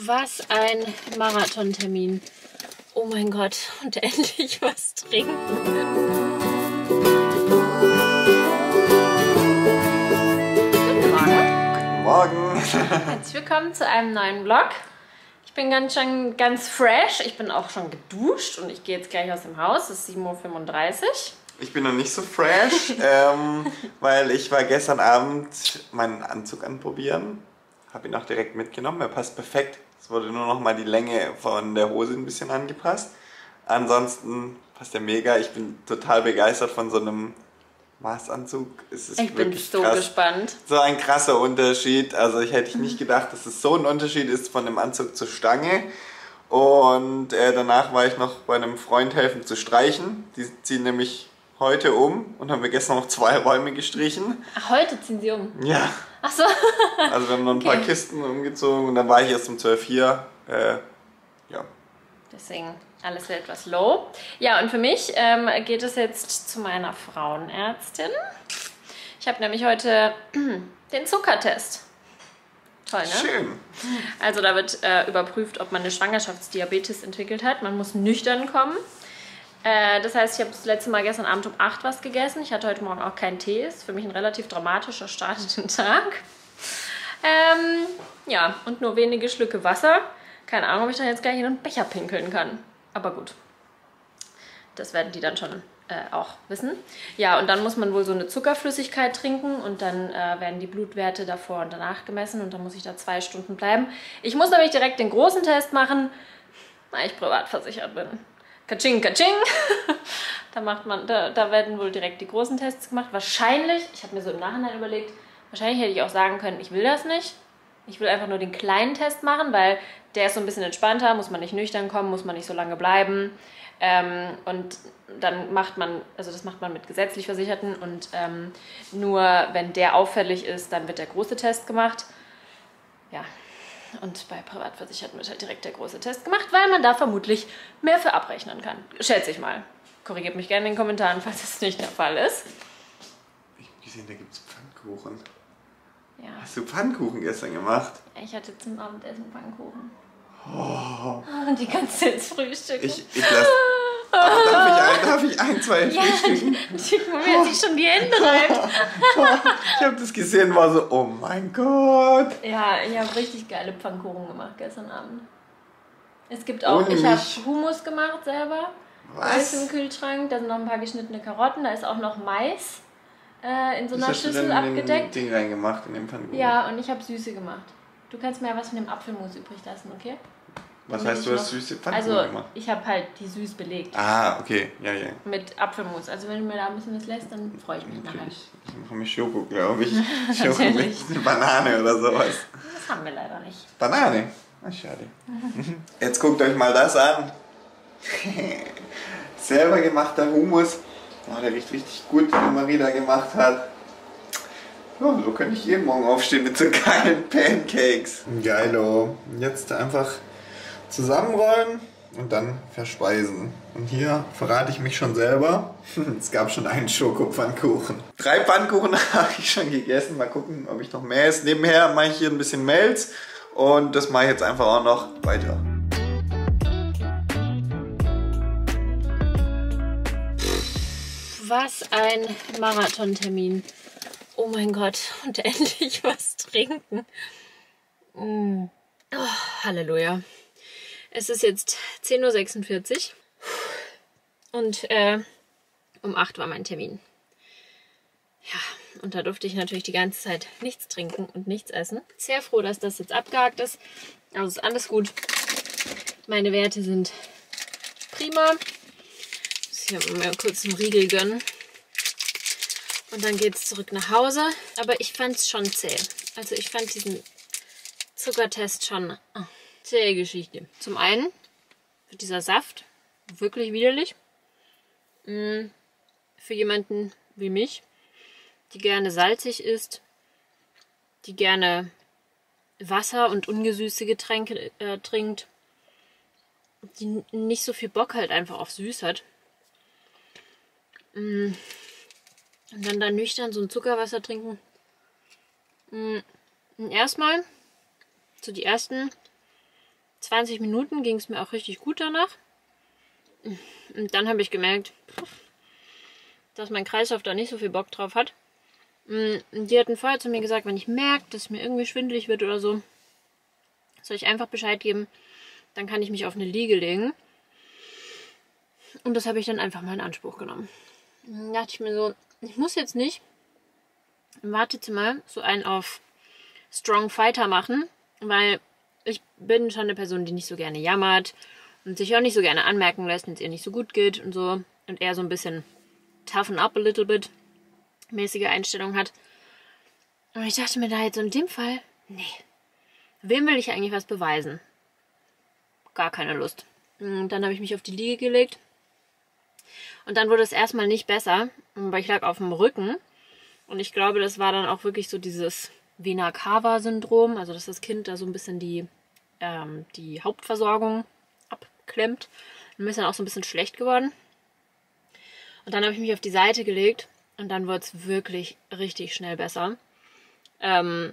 Was ein Marathontermin. Oh mein Gott, und endlich was trinken. Morgen. Herzlich willkommen zu einem neuen Vlog. Ich bin ganz fresh. Ich bin auch schon geduscht und ich gehe jetzt gleich aus dem Haus. Es ist 7:35 Uhr. Ich bin noch nicht so fresh, weil ich war gestern Abend meinen Anzug anprobieren. Habe ihn auch direkt mitgenommen. Er passt perfekt. Es wurde nur noch mal die Länge von der Hose ein bisschen angepasst. Ansonsten passt er mega. Ich bin total begeistert von so einem Maßanzug. Es ist wirklich krass. Ich bin so gespannt. So ein krasser Unterschied. Also ich hätte nicht gedacht, dass es so ein Unterschied ist von dem Anzug zur Stange. Und danach war ich noch bei einem Freund helfen zu streichen. Die ziehen nämlich heute um und haben wir gestern noch 2 Räume gestrichen. Ach, heute ziehen sie um? Ja. Ach so. Also wir haben noch ein paar Kisten umgezogen und dann war ich erst um 12 hier. Ja. Deswegen alles etwas low. Ja, und für mich geht es jetzt zu meiner Frauenärztin. Ich habe nämlich heute den Zuckertest. Toll, ne? Schön. Also da wird überprüft, ob man eine Schwangerschaftsdiabetes entwickelt hat. Man muss nüchtern kommen. Das heißt, ich habe das letzte Mal gestern Abend um 8 was gegessen. Ich hatte heute Morgen auch keinen Tee. Ist für mich ein relativ dramatischer Start in den Tag. Ja, und nur wenige Schlücke Wasser. Keine Ahnung, ob ich da jetzt gleich in einen Becher pinkeln kann. Aber gut, das werden die dann schon auch wissen. Ja, und dann muss man wohl so eine Zuckerflüssigkeit trinken und dann werden die Blutwerte davor und danach gemessen und dann muss ich da 2 Stunden bleiben. Ich muss nämlich direkt den großen Test machen, weil ich privat versichert bin. Katsching, katsching. Da werden wohl direkt die großen Tests gemacht. Wahrscheinlich, ich habe mir so im Nachhinein überlegt, wahrscheinlich hätte ich auch sagen können, ich will das nicht. Ich will einfach nur den kleinen Test machen, weil der ist so ein bisschen entspannter, muss man nicht nüchtern kommen, muss man nicht so lange bleiben. Und dann macht man, also das macht man mit gesetzlich Versicherten und nur wenn der auffällig ist, dann wird der große Test gemacht. Ja, und bei Privatversicherten wird halt direkt der große Test gemacht, weil man da vermutlich mehr für abrechnen kann. Schätze ich mal. Korrigiert mich gerne in den Kommentaren, falls das nicht der Fall ist. Ich habe gesehen, da gibt es Pfannkuchen. Ja. Hast du Pfannkuchen gestern gemacht? Ich hatte zum Abendessen Pannkuchen. Oh. Und die kannst du jetzt frühstücken. Ich lasse... Oh, darf ich ein, zwei frühstücken? Mir hat sich schon die Hände reibt. Ich habe das gesehen und war so, oh mein Gott. Ja, ich habe richtig geile Pfannkuchen gemacht gestern Abend. Es gibt auch... Ich habe Hummus gemacht selber. Was? Alles im Kühlschrank. Da sind noch ein paar geschnittene Karotten. Da ist auch noch Mais. In so einer Schüssel abgedeckt. Ding reingemacht in den Pfannkuchen. Ja, und ich habe süße gemacht. Du kannst mir ja was von dem Apfelmus übrig lassen, okay? Was heißt, du hast süße Pfannkuchen gemacht? Also, ich habe halt die süß belegt. Ah, okay. Ja, ja. Mit Apfelmus. Also, wenn du mir da ein bisschen was lässt, dann freue ich mich nachher. Ich mache mir Schoko, glaube ich. Schoko mit einer Banane oder sowas. Das haben wir leider nicht. Banane? Ach, schade. Jetzt guckt euch mal das an. Selber gemachter Hummus. Oh, der riecht richtig gut, den Marie da gemacht hat. Oh, so könnte ich jeden Morgen aufstehen mit so geilen Pancakes. Geilo. Jetzt einfach zusammenrollen und dann verspeisen. Und hier verrate ich mich schon selber. Es gab schon einen Schokopfannkuchen. 3 Pfannkuchen habe ich schon gegessen. Mal gucken, ob ich noch mehr esse. Nebenher mache ich hier ein bisschen Melz. Und das mache ich jetzt einfach auch noch weiter. Was ein Marathontermin. Oh mein Gott, und endlich was trinken. Mm. Oh, Halleluja. Es ist jetzt 10:46 Uhr und um 8 war mein Termin. Ja, und da durfte ich natürlich die ganze Zeit nichts trinken und nichts essen. Sehr froh, dass das jetzt abgehakt ist. Also ist alles gut. Meine Werte sind prima. Ich habe mir kurz einen Riegel gönnen und dann geht es zurück nach Hause. Aber ich fand es schon zäh. Also ich fand diesen Zuckertest schon zähe Geschichte. Zum einen wird dieser Saft wirklich widerlich. Für jemanden wie mich, die gerne salzig isst, die gerne Wasser und ungesüßte Getränke trinkt, die nicht so viel Bock halt einfach auf süß hat. Und dann da nüchtern so ein Zuckerwasser trinken. Und erstmal, so die ersten 20 Minuten ging es mir auch richtig gut danach. Und dann habe ich gemerkt, dass mein Kreislauf da nicht so viel Bock drauf hat. Die hatten vorher zu mir gesagt, wenn ich merke, dass mir irgendwie schwindelig wird oder so, soll ich einfach Bescheid geben, dann kann ich mich auf eine Liege legen. Und das habe ich dann einfach mal in Anspruch genommen. Dann dachte ich mir so, ich muss jetzt nicht im Wartezimmer so einen auf Strong Fighter machen, weil ich bin schon eine Person, die nicht so gerne jammert und sich auch nicht so gerne anmerken lässt, wenn es ihr nicht so gut geht und so. Und eher so ein bisschen toughen up a little bit mäßige Einstellung hat. Und ich dachte mir da jetzt in dem Fall, nee, wem will ich eigentlich was beweisen? Gar keine Lust. Und dann habe ich mich auf die Liege gelegt. Und dann wurde es erstmal nicht besser, weil ich lag auf dem Rücken. Und ich glaube, das war dann auch wirklich so dieses Vena-Cava-Syndrom, also dass das Kind da so ein bisschen die Hauptversorgung abklemmt. Und mir ist dann auch so ein bisschen schlecht geworden. Und dann habe ich mich auf die Seite gelegt und dann wurde es wirklich richtig schnell besser. Und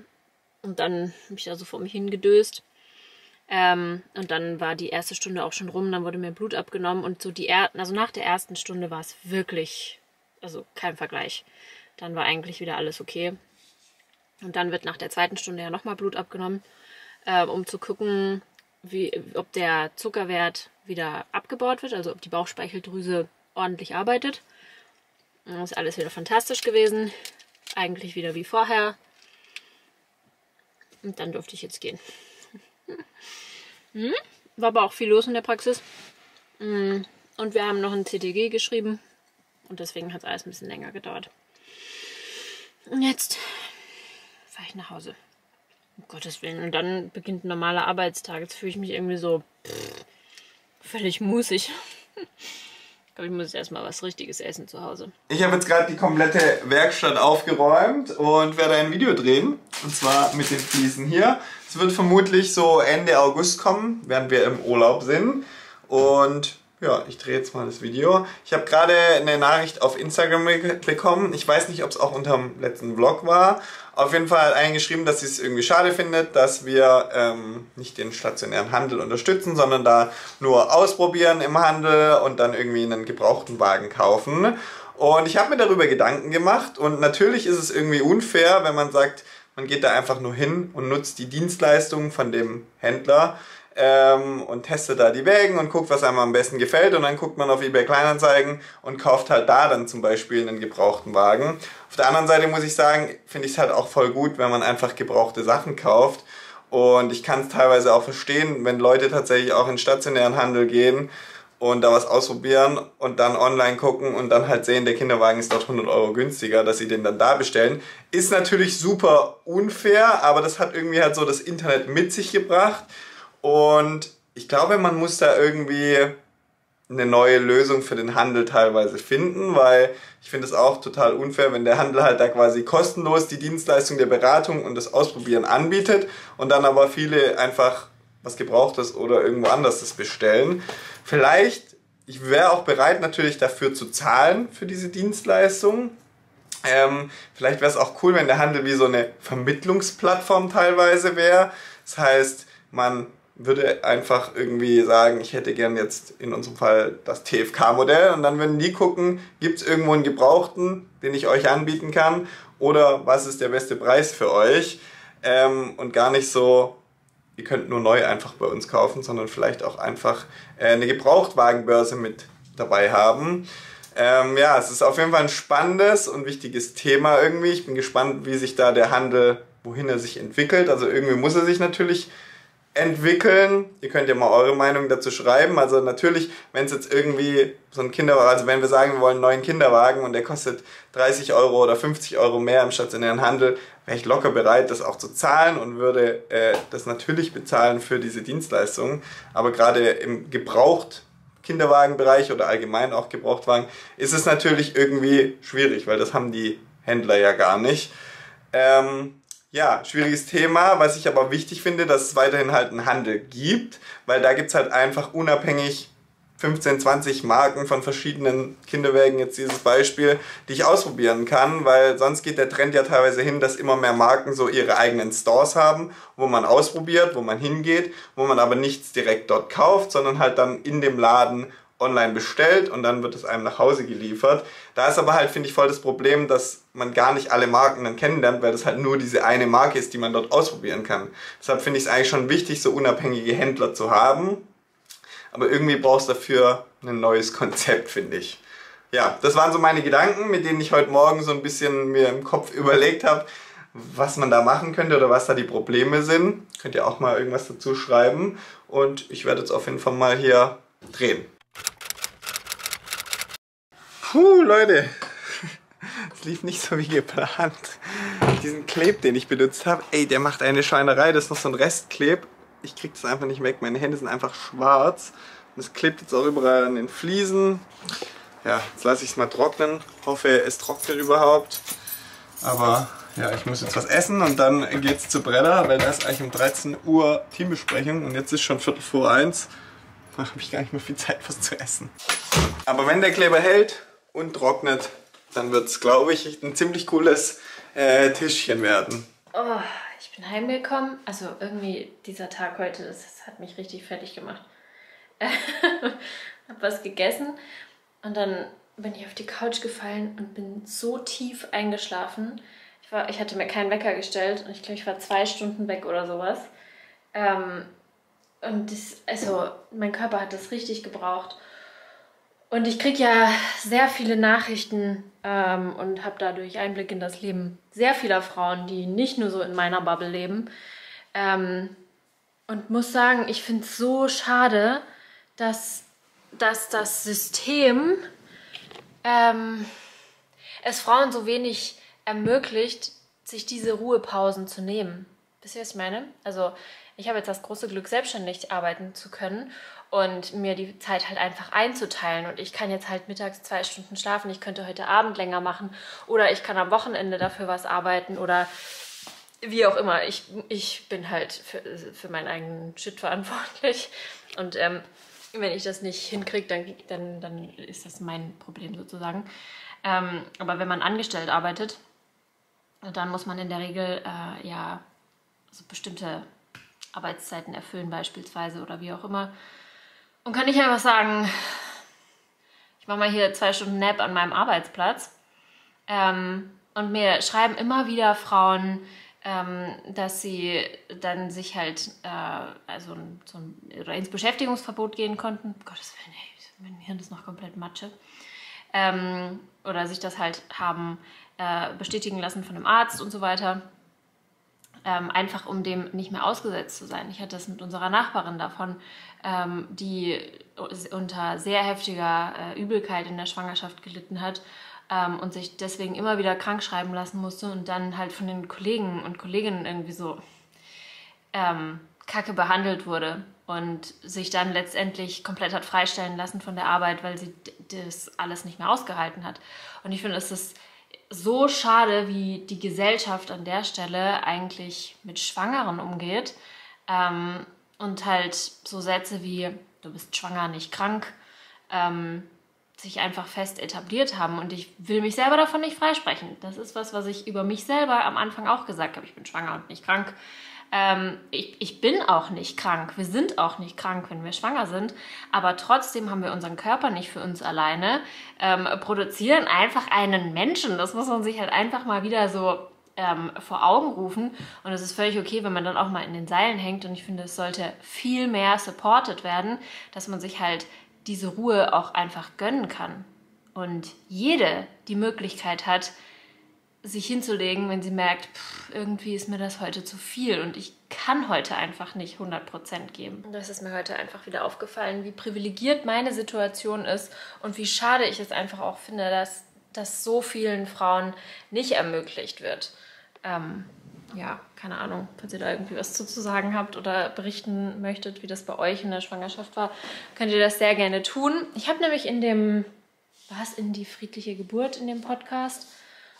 dann habe ich da so vor mich hingedöst. Und dann war die erste Stunde auch schon rum, dann wurde mir Blut abgenommen und so also nach der ersten Stunde war es wirklich, also kein Vergleich. Dann war eigentlich wieder alles okay. Und dann wird nach der zweiten Stunde ja nochmal Blut abgenommen, um zu gucken, ob der Zuckerwert wieder abgebaut wird, also ob die Bauchspeicheldrüse ordentlich arbeitet. Das ist alles wieder fantastisch gewesen, eigentlich wieder wie vorher. Und dann durfte ich jetzt gehen. War aber auch viel los in der Praxis. Und wir haben noch ein CTG geschrieben. Und deswegen hat es alles ein bisschen länger gedauert. Und jetzt fahre ich nach Hause. Um Gottes Willen. Und dann beginnt ein normaler Arbeitstag. Jetzt fühle ich mich irgendwie so völlig musig. Ich glaube, ich muss jetzt erstmal was Richtiges essen zu Hause. Ich habe jetzt gerade die komplette Werkstatt aufgeräumt und werde ein Video drehen. Und zwar mit den Fliesen hier. Es wird vermutlich so Ende August kommen, während wir im Urlaub sind. Und ja, ich drehe jetzt mal das Video. Ich habe gerade eine Nachricht auf Instagram bekommen. Ich weiß nicht, ob es auch unterm letzten Vlog war. Auf jeden Fall hat einer geschrieben, dass sie es irgendwie schade findet, dass wir nicht den stationären Handel unterstützen, sondern da nur ausprobieren im Handel und dann irgendwie einen gebrauchten Wagen kaufen. Und ich habe mir darüber Gedanken gemacht und natürlich ist es irgendwie unfair, wenn man sagt, man geht da einfach nur hin und nutzt die Dienstleistungen von dem Händler und testet da die Wägen und guckt, was einem am besten gefällt und dann guckt man auf eBay Kleinanzeigen und kauft halt da dann zum Beispiel einen gebrauchten Wagen. Auf der anderen Seite muss ich sagen, finde ich es halt auch voll gut, wenn man einfach gebrauchte Sachen kauft und ich kann es teilweise auch verstehen, wenn Leute tatsächlich auch in stationären Handel gehen und da was ausprobieren und dann online gucken und dann halt sehen, der Kinderwagen ist dort 100 Euro günstiger, dass sie den dann da bestellen. Ist natürlich super unfair, aber das hat irgendwie halt so das Internet mit sich gebracht. Und ich glaube, man muss da irgendwie eine neue Lösung für den Handel teilweise finden, weil ich finde es auch total unfair, wenn der Handel halt da quasi kostenlos die Dienstleistung der Beratung und das Ausprobieren anbietet und dann aber viele einfach was Gebrauchtes oder irgendwo anders das bestellen. Vielleicht, ich wäre auch bereit natürlich dafür zu zahlen für diese Dienstleistung. Vielleicht wäre es auch cool, wenn der Handel wie so eine Vermittlungsplattform teilweise wäre. Das heißt, man würde einfach irgendwie sagen, ich hätte gern jetzt in unserem Fall das TFK-Modell und dann würden die gucken, gibt es irgendwo einen Gebrauchten, den ich euch anbieten kann oder was ist der beste Preis für euch und gar nicht so, ihr könnt nur neu einfach bei uns kaufen, sondern vielleicht auch einfach eine Gebrauchtwagenbörse mit dabei haben. Ja, es ist auf jeden Fall ein spannendes und wichtiges Thema irgendwie. Ich bin gespannt, wie sich da der Handel, wohin er sich entwickelt. Also irgendwie muss er sich natürlich entwickeln. Ihr könnt ja mal eure Meinung dazu schreiben. Also natürlich, wenn es jetzt irgendwie so ein Kinderwagen, also wenn wir sagen, wir wollen einen neuen Kinderwagen und der kostet 30 Euro oder 50 Euro mehr im stationären Handel, wäre ich locker bereit, das auch zu zahlen und würde das natürlich bezahlen für diese Dienstleistung. Aber gerade im Gebraucht-Kinderwagenbereich oder allgemein auch Gebrauchtwagen ist es natürlich irgendwie schwierig, weil das haben die Händler ja gar nicht. Ja, schwieriges Thema, was ich aber wichtig finde, dass es weiterhin halt einen Handel gibt, weil da gibt es halt einfach unabhängig 15, 20 Marken von verschiedenen Kinderwägen, jetzt dieses Beispiel, die ich ausprobieren kann, weil sonst geht der Trend ja teilweise hin, dass immer mehr Marken so ihre eigenen Stores haben, wo man ausprobiert, wo man hingeht, wo man aber nichts direkt dort kauft, sondern halt dann in dem Laden online bestellt und dann wird es einem nach Hause geliefert. Da ist aber halt, finde ich, voll das Problem, dass man gar nicht alle Marken dann kennenlernt, weil das halt nur diese eine Marke ist, die man dort ausprobieren kann. Deshalb finde ich es eigentlich schon wichtig, so unabhängige Händler zu haben. Aber irgendwie brauchst du dafür ein neues Konzept, finde ich. Ja, das waren so meine Gedanken, mit denen ich heute Morgen so ein bisschen mir im Kopf überlegt habe, was man da machen könnte oder was da die Probleme sind. Könnt ihr auch mal irgendwas dazu schreiben. Und ich werde jetzt auf jeden Fall mal hier drehen. Puh, Leute, es lief nicht so wie geplant. Diesen Kleb, den ich benutzt habe, ey, der macht eine Schweinerei. Das ist noch so ein Restkleb. Ich krieg das einfach nicht weg, meine Hände sind einfach schwarz. Und es klebt jetzt auch überall an den Fliesen. Ja, jetzt lasse ich es mal trocknen. Hoffe, es trocknet überhaupt. Aber ja, ich muss jetzt was essen und dann geht's zu Bredder, weil da ist eigentlich um 13 Uhr Teambesprechung und jetzt ist schon 1:15. Da habe ich gar nicht mehr viel Zeit, was zu essen. Aber wenn der Kleber hält und trocknet, dann wird es, glaube ich, ein ziemlich cooles Tischchen werden. Oh. Ich bin heimgekommen, also irgendwie dieser Tag heute, das hat mich richtig fertig gemacht. Hab was gegessen und dann bin ich auf die Couch gefallen und bin so tief eingeschlafen. Ich hatte mir keinen Wecker gestellt und ich glaube, ich war 2 Stunden weg oder sowas. Und das, also mein Körper hat das richtig gebraucht. Und ich kriege ja sehr viele Nachrichten und habe dadurch Einblick in das Leben sehr vieler Frauen, die nicht nur so in meiner Bubble leben. Und muss sagen, ich finde es so schade, dass das System es Frauen so wenig ermöglicht, sich diese Ruhepausen zu nehmen. Wisst ihr, was ich meine? Also ich habe jetzt das große Glück, selbstständig arbeiten zu können und mir die Zeit halt einfach einzuteilen. Und ich kann jetzt halt mittags 2 Stunden schlafen, ich könnte heute Abend länger machen oder ich kann am Wochenende dafür was arbeiten oder wie auch immer. Ich bin halt für meinen eigenen Shit verantwortlich und wenn ich das nicht hinkriege, dann ist das mein Problem sozusagen. Aber wenn man angestellt arbeitet, dann muss man in der Regel ja so bestimmte Arbeitszeiten erfüllen beispielsweise oder wie auch immer. Und kann ich einfach sagen, ich mache mal hier 2 Stunden Nap an meinem Arbeitsplatz. Und mir schreiben immer wieder Frauen, dass sie dann sich halt oder ins Beschäftigungsverbot gehen konnten. Um Gottes Willen, ey, mein Hirn ist noch komplett Matsche. Oder sich das halt haben bestätigen lassen von einem Arzt und so weiter. Einfach um dem nicht mehr ausgesetzt zu sein. Ich hatte das mit unserer Nachbarin davon, die unter sehr heftiger Übelkeit in der Schwangerschaft gelitten hat und sich deswegen immer wieder krank schreiben lassen musste und dann halt von den Kollegen und Kolleginnen irgendwie so kacke behandelt wurde und sich dann letztendlich komplett hat freistellen lassen von der Arbeit, weil sie das alles nicht mehr ausgehalten hat. Und ich finde, es ist so schade, wie die Gesellschaft an der Stelle eigentlich mit Schwangeren umgeht und halt so Sätze wie du bist schwanger, nicht krank, sich einfach fest etabliert haben und ich will mich selber davon nicht freisprechen. Das ist was ich über mich selber am Anfang auch gesagt habe, ich bin schwanger und nicht krank. Ich bin auch nicht krank, wir sind auch nicht krank, wenn wir schwanger sind, aber trotzdem haben wir unseren Körper nicht für uns alleine, produzieren einfach einen Menschen, das muss man sich halt einfach mal wieder so vor Augen rufen und es ist völlig okay, wenn man dann auch mal in den Seilen hängt und ich finde, es sollte viel mehr supported werden, dass man sich halt diese Ruhe auch einfach gönnen kann und jede die Möglichkeit hat, sich hinzulegen, wenn sie merkt, irgendwie ist mir das heute zu viel und ich kann heute einfach nicht 100% geben. Das ist mir heute einfach wieder aufgefallen, wie privilegiert meine Situation ist und wie schade ich es einfach auch finde, dass das so vielen Frauen nicht ermöglicht wird. Ja, keine Ahnung, falls ihr da irgendwie was zu sagen habt oder berichten möchtet, wie das bei euch in der Schwangerschaft war, könnt ihr das sehr gerne tun. Ich habe nämlich in die friedliche Geburt in dem Podcast,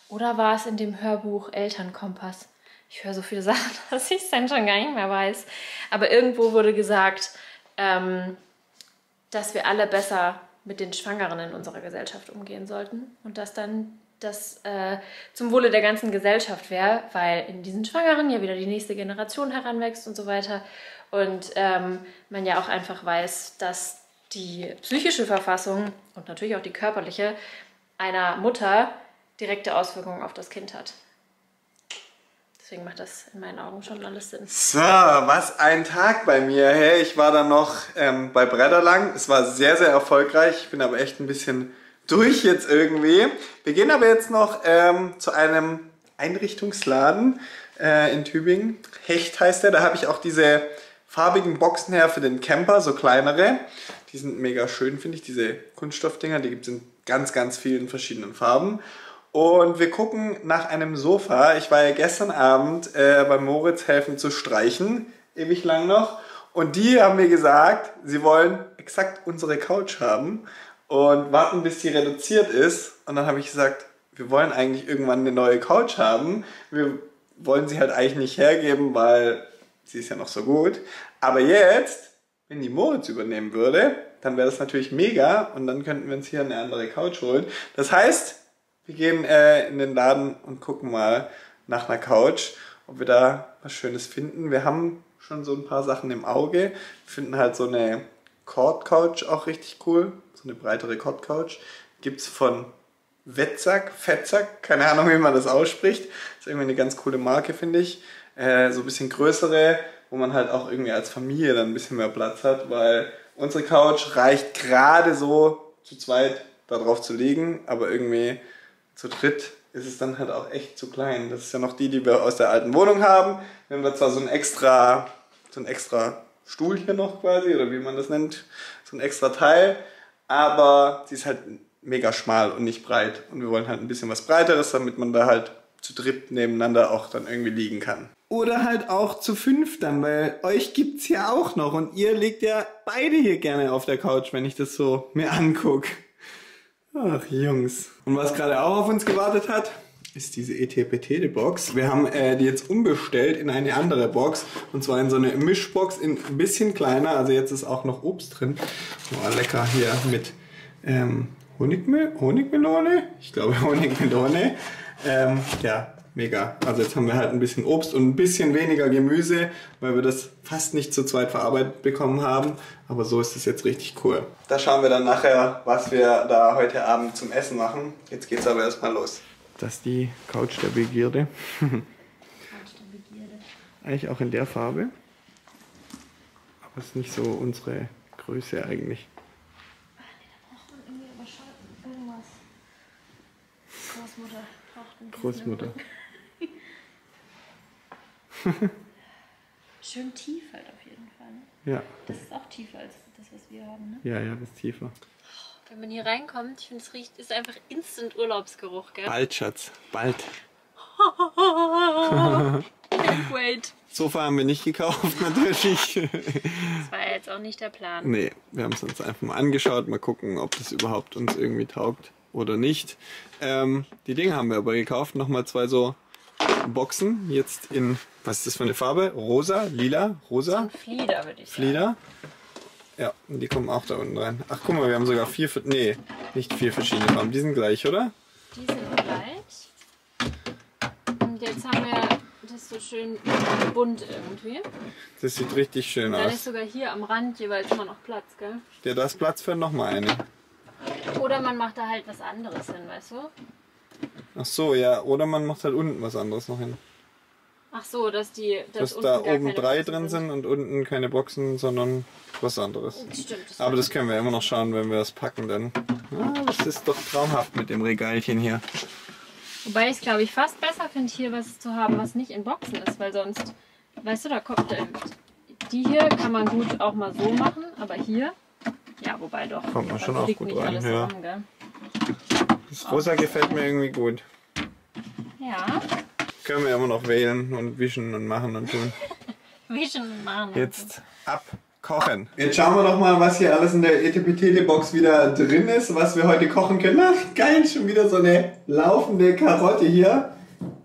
oder war es in dem Hörbuch Elternkompass? Ich höre so viele Sachen, dass ich es dann schon gar nicht mehr weiß. Aber irgendwo wurde gesagt, dass wir alle besser mit den Schwangeren in unserer Gesellschaft umgehen sollten und dass dann das zum Wohle der ganzen Gesellschaft wäre, weil in diesen Schwangeren ja wieder die nächste Generation heranwächst und so weiter und man ja auch einfach weiß, dass die psychische Verfassung und natürlich auch die körperliche einer Mutter direkte Auswirkungen auf das Kind hat. Deswegen macht das in meinen Augen schon alles Sinn. So, was ein Tag bei mir. Hey, ich war dann noch bei Bredder lang. Es war sehr, sehr erfolgreich. Ich bin aber echt ein bisschen durch jetzt irgendwie. Wir gehen aber jetzt noch zu einem Einrichtungsladen in Tübingen. Hecht heißt der. Da habe ich auch diese farbigen Boxen her für den Camper, so kleinere. Die sind mega schön, finde ich, diese Kunststoffdinger. Die gibt es in ganz, ganz vielen verschiedenen Farben. Und wir gucken nach einem Sofa. Ich war ja gestern Abend bei Moritz helfen zu streichen, ewig lang noch. Und die haben mir gesagt, sie wollen exakt unsere Couch haben und warten, bis die reduziert ist. Und dann habe ich gesagt, wir wollen eigentlich irgendwann eine neue Couch haben. Wir wollen sie halt eigentlich nicht hergeben, weil sie ist ja noch so gut. Aber jetzt, wenn die Moritz übernehmen würde, dann wäre das natürlich mega und dann könnten wir uns hier eine andere Couch holen. Das heißt, wir gehen in den Laden und gucken mal nach einer Couch, ob wir da was Schönes finden. Wir haben schon so ein paar Sachen im Auge. Wir finden halt so eine Cord-Couch auch richtig cool. So eine breitere Cord-Couch. Gibt es von Fettsack, keine Ahnung, wie man das ausspricht. Ist irgendwie eine ganz coole Marke, finde ich. So ein bisschen größere, wo man halt auch irgendwie als Familie dann ein bisschen mehr Platz hat, weil unsere Couch reicht gerade so zu zweit da drauf zu liegen, aber irgendwie zu dritt ist es dann halt auch echt zu klein. Das ist ja noch die wir aus der alten Wohnung haben. Wir haben da zwar so ein extra Stuhl hier noch quasi, oder wie man das nennt, so ein extra Teil, aber sie ist halt mega schmal und nicht breit und wir wollen halt ein bisschen was Breiteres, damit man da halt zu dritt nebeneinander auch dann irgendwie liegen kann. Oder halt auch zu fünf dann, weil euch gibt's ja auch noch und ihr legt ja beide hier gerne auf der Couch, wenn ich das so mir angucke. Ach Jungs. Und was gerade auch auf uns gewartet hat, ist diese Etepetete Box. Wir haben die jetzt umbestellt in eine andere Box und zwar in so eine Mischbox, in ein bisschen kleiner, also jetzt ist auch noch Obst drin. Oh, lecker hier mit Honigmelone? Ich glaube Honigmelone. Ja, mega. Also jetzt haben wir halt ein bisschen Obst und ein bisschen weniger Gemüse, weil wir das fast nicht zu zweit verarbeitet bekommen haben. Aber so ist es jetzt richtig cool. Da schauen wir dann nachher, was wir da heute Abend zum Essen machen. Jetzt geht's aber erstmal los. Das ist die Couch der Begierde. Eigentlich auch in der Farbe. Aber es ist nicht so unsere Größe eigentlich. Großmutter. Schön tief halt auf jeden Fall. Ne? Ja. Das ist auch tiefer als das, was wir haben, ne? Ja, ja, das ist tiefer. Wenn man hier reinkommt, ich finde, es riecht, ist einfach instant Urlaubsgeruch, gell? Bald, Schatz, bald. Can't wait. Sofa haben wir nicht gekauft, natürlich. Das war jetzt auch nicht der Plan. Nee, wir haben es uns einfach mal angeschaut, mal gucken, ob das überhaupt uns irgendwie taugt oder nicht. Die Dinge haben wir aber gekauft, nochmal zwei so Boxen, jetzt in, was ist das für eine Farbe? Rosa, lila, rosa? Flieder würde ich sagen. Flieder. Ja, und die kommen auch da unten rein. Ach guck mal, wir haben sogar nicht vier verschiedene Farben, die sind gleich, oder? Die sind gleich. Und jetzt haben wir das so schön bunt irgendwie. Das sieht richtig schön aus. Da ist sogar hier am Rand jeweils immer noch Platz, gell? Ja, da ist Platz für nochmal eine. Oder man macht da halt was anderes hin, weißt du? Ach so, ja. Oder man macht halt unten was anderes noch hin. Ach so, dass unten da oben drei drin sind und unten keine Boxen, sondern was anderes. Stimmt. Aber das können wir immer noch schauen, wenn wir das packen dann. Ah, das ist doch traumhaft mit dem Regalchen hier. Wobei ich es, glaube ich, fast besser finde, hier was zu haben, was nicht in Boxen ist. Weil sonst, weißt du, da kommt die hier, kann man gut auch mal so machen, aber hier... Ja, wobei doch. Kommt man schon auch gut rein. Ja. Zusammen, das Rosa gefällt mir irgendwie gut. Ja. Können wir immer noch wählen und wischen und machen und tun. Wischen und machen. Jetzt abkochen. Jetzt schauen wir doch mal, was hier alles in der Etepetete-Box wieder drin ist, was wir heute kochen können. Ach, geil, schon wieder so eine laufende Karotte hier.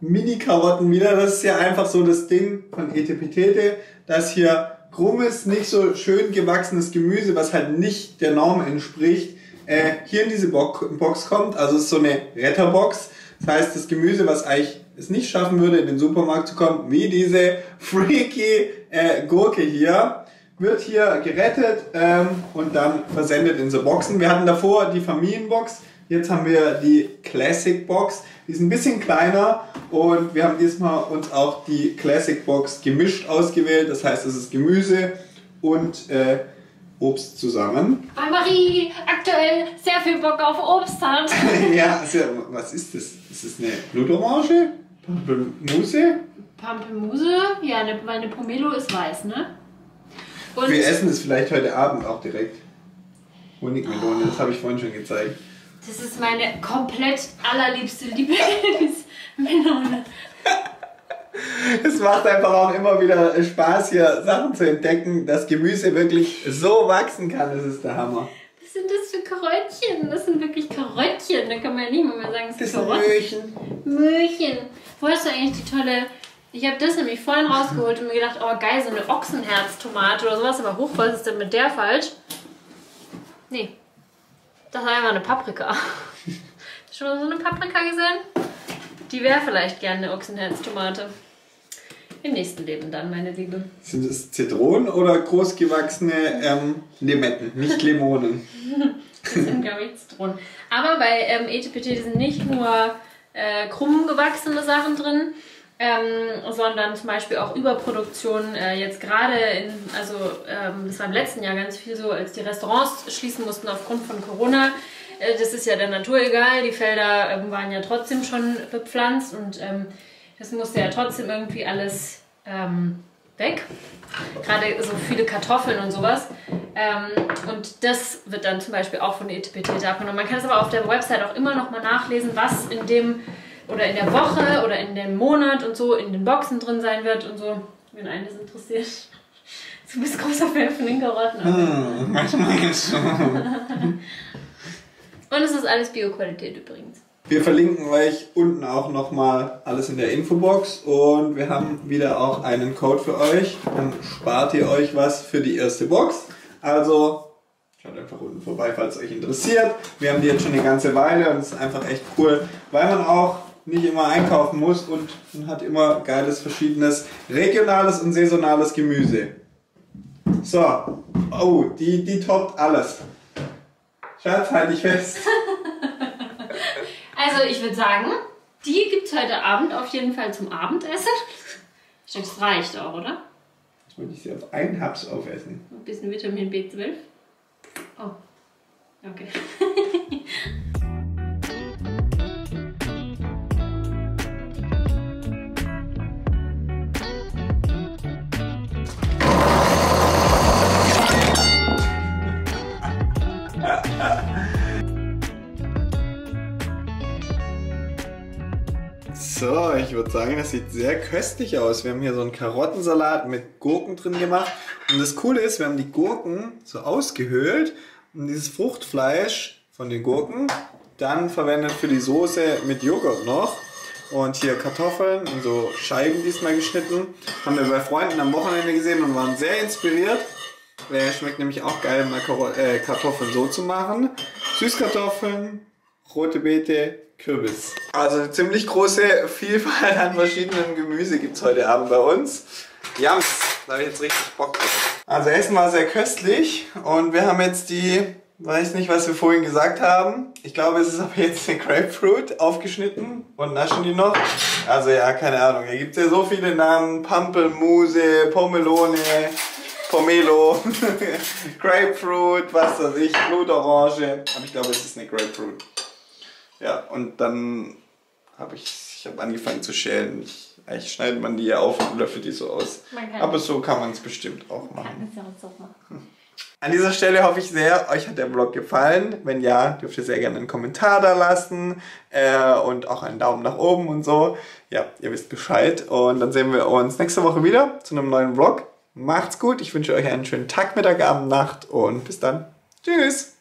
Mini-Karotten wieder. Das ist ja einfach so das Ding von Etepetete, dass hier krummes, nicht so schön gewachsenes Gemüse, was halt nicht der Norm entspricht, hier in diese Box kommt. Also es ist so eine Retterbox. Das heißt, das Gemüse, was eigentlich es nicht schaffen würde, in den Supermarkt zu kommen, wie diese freaky Gurke hier, wird hier gerettet und dann versendet in so Boxen. Wir hatten davor die Familienbox, jetzt haben wir die Classic Box. Die ist ein bisschen kleiner und wir haben diesmal uns auch die Classic Box gemischt ausgewählt. Das heißt, es ist Gemüse und Obst zusammen. Weil Marie aktuell sehr viel Bock auf Obst hat. Ja, also, was ist das? Ist das eine Blutorange? Pampelmuse? Pampelmuse? Ja, meine Pomelo ist weiß, ne? Und wir essen es vielleicht heute Abend auch direkt. Honigmelone, das habe ich vorhin schon gezeigt. Das ist meine komplett allerliebste Lieblingsmelone. Es macht einfach auch immer wieder Spaß, hier Sachen zu entdecken, dass Gemüse wirklich so wachsen kann. Das ist der Hammer. Was sind das für Karottchen? Das sind wirklich Karottchen. Da kann man ja nicht mal mehr sagen, es sind Karottchen. Möhrchen. Wo hast du eigentlich die tolle... Ich habe das nämlich vorhin rausgeholt und mir gedacht, oh geil, so eine Ochsenherztomate oder sowas. Aber hoch, was ist denn mit der falsch? Nee. Das war einfach eine Paprika. Hast du schon mal so eine Paprika gesehen? Die wäre vielleicht gerne eine Ochsenherztomate. Im nächsten Leben dann, meine Liebe. Sind es Zitronen oder großgewachsene Limetten, nicht Limonen? Das sind, glaube ich, Zitronen. Aber bei Etepetete sind nicht nur krumm gewachsene Sachen drin, sondern zum Beispiel auch Überproduktion jetzt gerade, das war im letzten Jahr ganz viel so, als die Restaurants schließen mussten aufgrund von Corona. Das ist ja der Natur egal, die Felder waren ja trotzdem schon bepflanzt und das musste ja trotzdem irgendwie alles weg. Gerade so viele Kartoffeln und sowas. Und das wird dann zum Beispiel auch von Etepetete abgenommen. Man kann es aber auf der Website auch immer nochmal nachlesen, was in dem oder in der Woche oder in dem Monat und so in den Boxen drin sein wird und so, wenn einen das interessiert. Du bist großer Fan von den Karotten. Manchmal jetzt schon. Und es ist alles Bio-Qualität übrigens. Wir verlinken euch unten auch nochmal alles in der Infobox und wir haben wieder auch einen Code für euch. Dann spart ihr euch was für die erste Box. Also schaut einfach unten vorbei, falls es euch interessiert. Wir haben die jetzt schon eine ganze Weile und es ist einfach echt cool, weil man auch nicht immer einkaufen muss und man hat immer geiles, verschiedenes regionales und saisonales Gemüse. So, oh, die toppt alles. Schatz, halt dich fest. Also ich würde sagen, die gibt es heute Abend auf jeden Fall zum Abendessen. Ich denke, das reicht auch, oder? Jetzt wollte ich sie auf einen Haps aufessen. Ein bisschen Vitamin B12. Oh, okay. So, ich würde sagen, das sieht sehr köstlich aus. Wir haben hier so einen Karottensalat mit Gurken drin gemacht. Und das Coole ist, wir haben die Gurken so ausgehöhlt und dieses Fruchtfleisch von den Gurken dann verwendet für die Soße mit Joghurt noch. Und hier Kartoffeln in so Scheiben diesmal geschnitten. Haben wir bei Freunden am Wochenende gesehen und waren sehr inspiriert. Schmeckt nämlich auch geil, mal Kartoffeln so zu machen. Süßkartoffeln, rote Beete, Kürbis. Also eine ziemlich große Vielfalt an verschiedenen Gemüse gibt es heute Abend bei uns. Jams, da habe ich jetzt richtig Bock drauf. Also Essen war sehr köstlich und wir haben jetzt die, weiß nicht, was wir vorhin gesagt haben. Ich glaube, es ist aber jetzt eine Grapefruit aufgeschnitten und naschen die noch. Also ja, keine Ahnung, hier gibt es ja so viele Namen. Pampelmuse, Pomelone, Pomelo, Grapefruit, was weiß ich, Blutorange. Aber ich glaube, es ist eine Grapefruit. Ja, und dann habe ich angefangen zu schälen. Eigentlich schneidet man die ja auf und löffelt die so aus. Aber so kann man es bestimmt auch machen. An dieser Stelle hoffe ich sehr, euch hat der Vlog gefallen. Wenn ja, dürft ihr sehr gerne einen Kommentar da lassen und auch einen Daumen nach oben und so. Ja, ihr wisst Bescheid. Und dann sehen wir uns nächste Woche wieder zu einem neuen Vlog. Macht's gut, ich wünsche euch einen schönen Tag, Mittag, Abend, Nacht und bis dann. Tschüss!